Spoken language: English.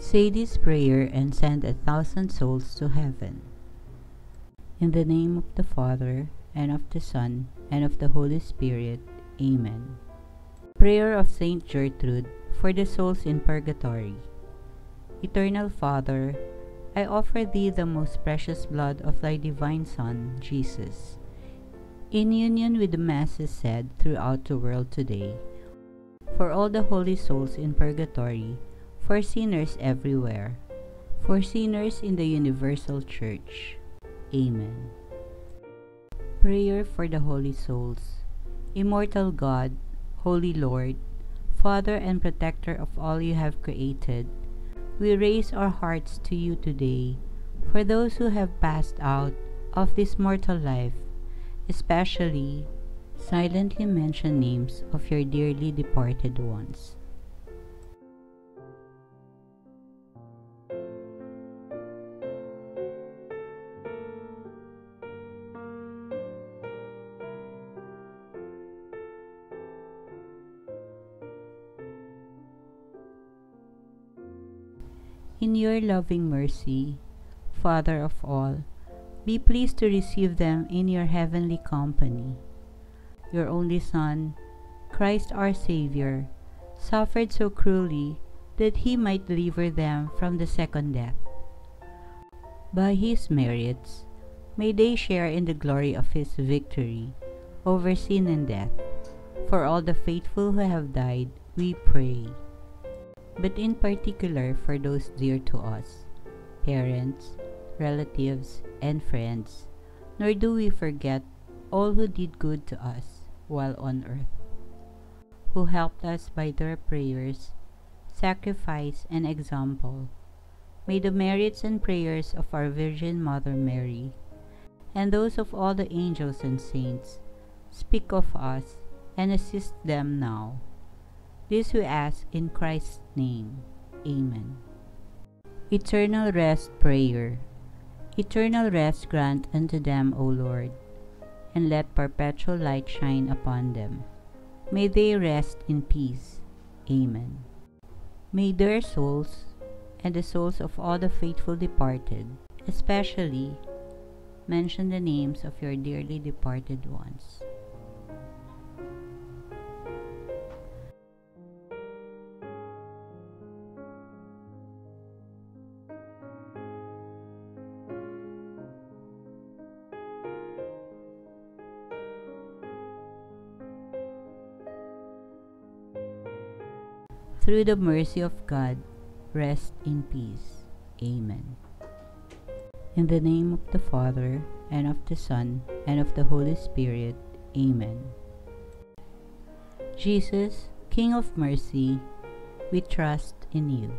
Say this prayer and send 1,000 souls to heaven. In the name of the Father, and of the Son, and of the Holy Spirit. Amen. Prayer of Saint Gertrude for the souls in Purgatory. Eternal Father, I offer Thee the most precious blood of Thy Divine Son, Jesus, in union with the Masses said throughout the world today, for all the holy souls in Purgatory, for sinners everywhere, for sinners in the Universal Church. Amen. Prayer for the holy souls. Immortal God, Holy Lord, Father and Protector of all You have created, we raise our hearts to You today for those who have passed out of this mortal life, especially silently mention names of Your dearly departed ones. In Your loving mercy, Father of all, be pleased to receive them in Your heavenly company. Your only Son, Christ our Savior, suffered so cruelly that He might deliver them from the second death. By His merits, may they share in the glory of His victory over sin and death. For all the faithful who have died, we pray. But in particular for those dear to us, parents, relatives, and friends, nor do we forget all who did good to us while on earth, who helped us by their prayers, sacrifice, and example. May the merits and prayers of our Virgin Mother Mary, and those of all the angels and saints, speak of us and assist them now. This we ask in Christ's name. Amen. Eternal Rest Prayer. Eternal rest grant unto them, O Lord, and let perpetual light shine upon them. May they rest in peace. Amen. May their souls, and the souls of all the faithful departed, especially, mention the names of Your dearly departed ones. Through the mercy of God, rest in peace. Amen. In the name of the Father, and of the Son, and of the Holy Spirit. Amen. Jesus, King of Mercy, we trust in You.